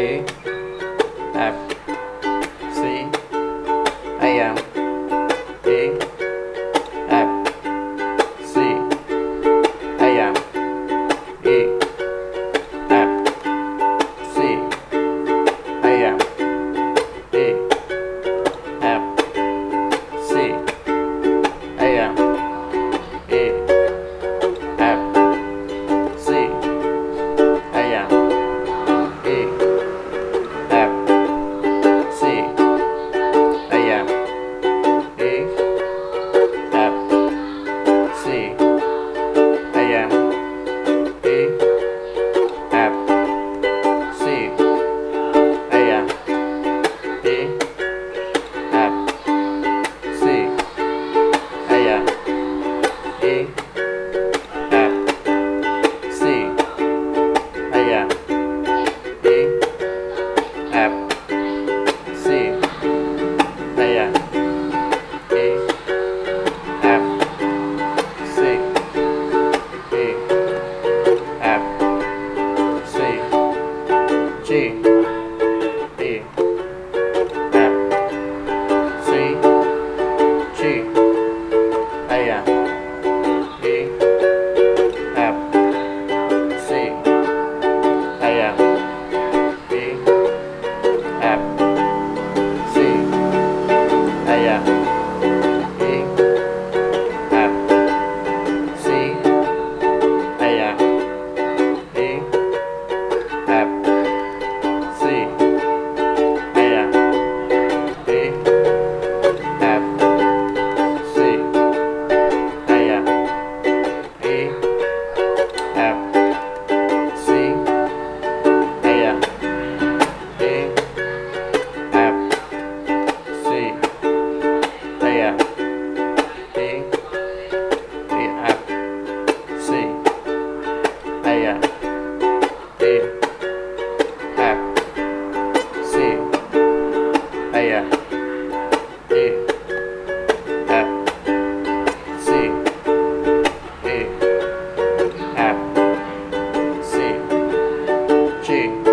A, F, C, I am A, F, C, I am A, F, C, I am A, F, C, I am A. G.